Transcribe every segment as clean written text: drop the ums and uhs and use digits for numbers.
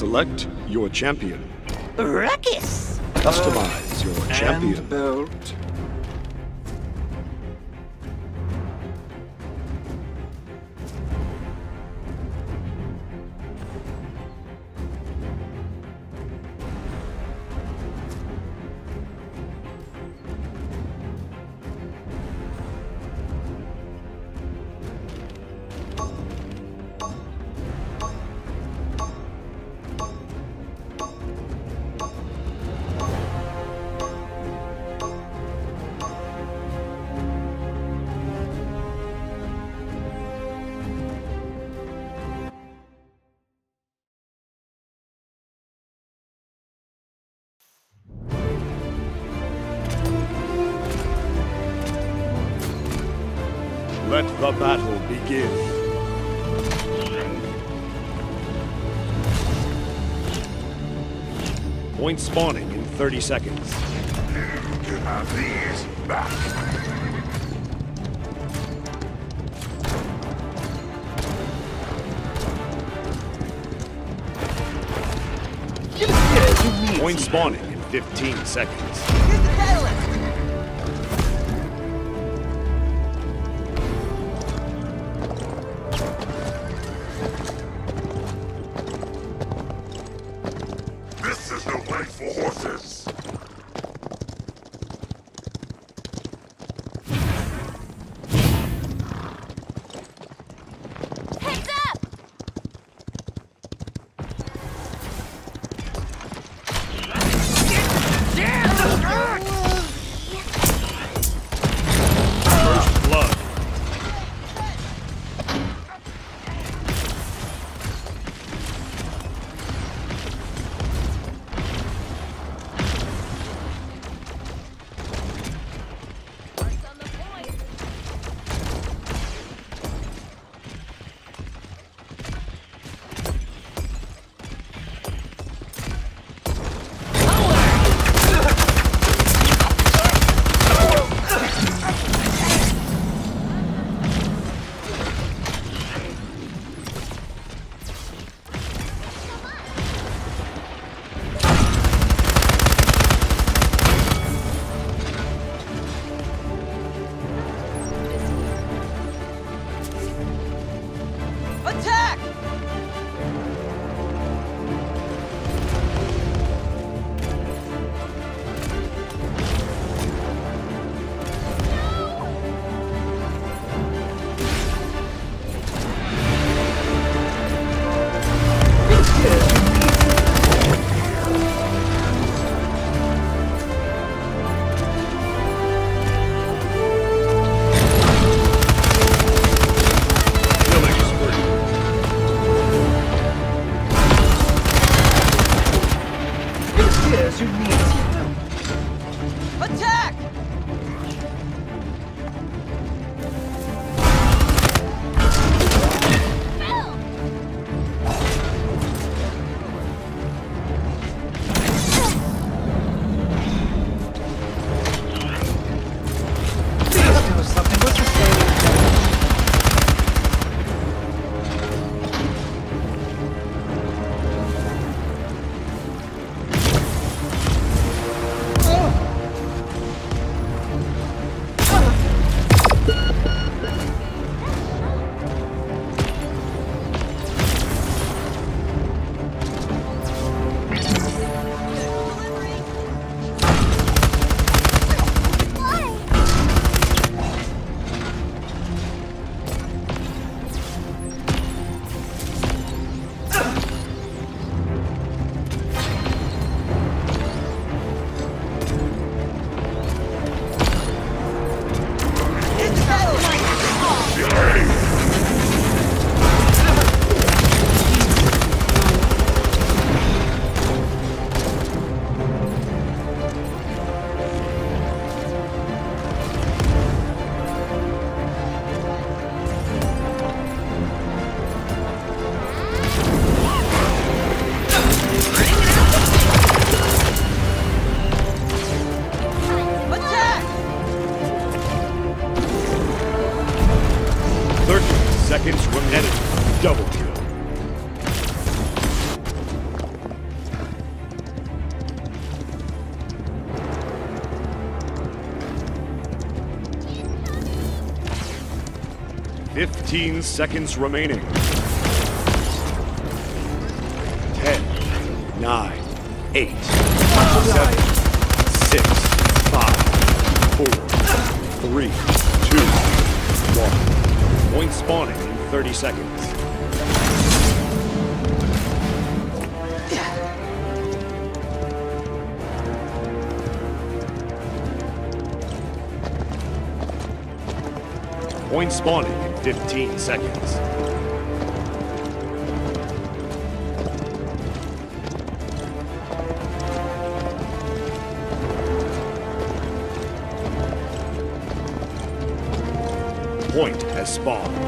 Select your champion. Ruckus! Customize your champion. And belt. Let the battle begin. Point spawning in 30 seconds. You have these back. Point spawning in 15 seconds. Here's the catalyst. Seconds remaining. Double kill. 15 seconds remaining. 10, 9, 8, 7, 6, 5, 4, 3, 2, 1. Point spawning in 30 seconds. Point spawning in 15 seconds. Point has spawned.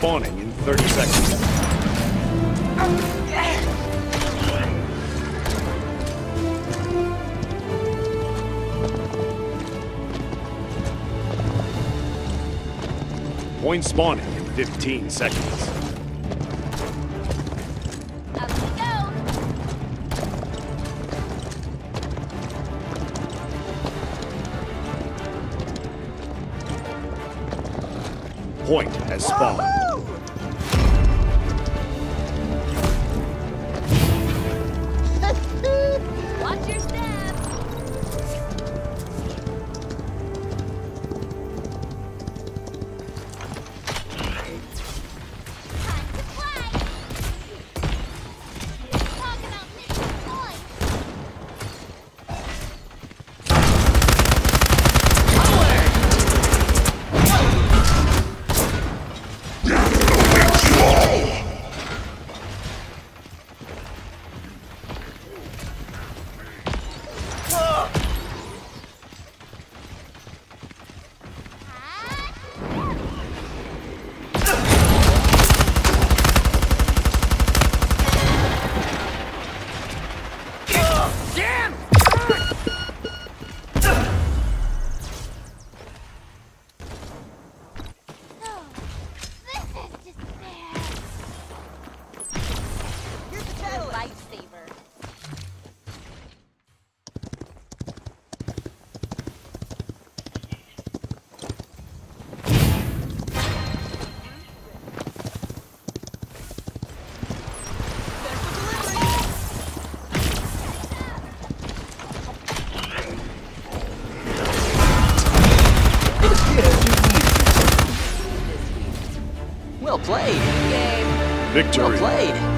Spawning in 30 seconds. Point spawning in 15 seconds. Point has spawned. Watch your step. Time to play. Talk about missing points. Power. victory. Well played.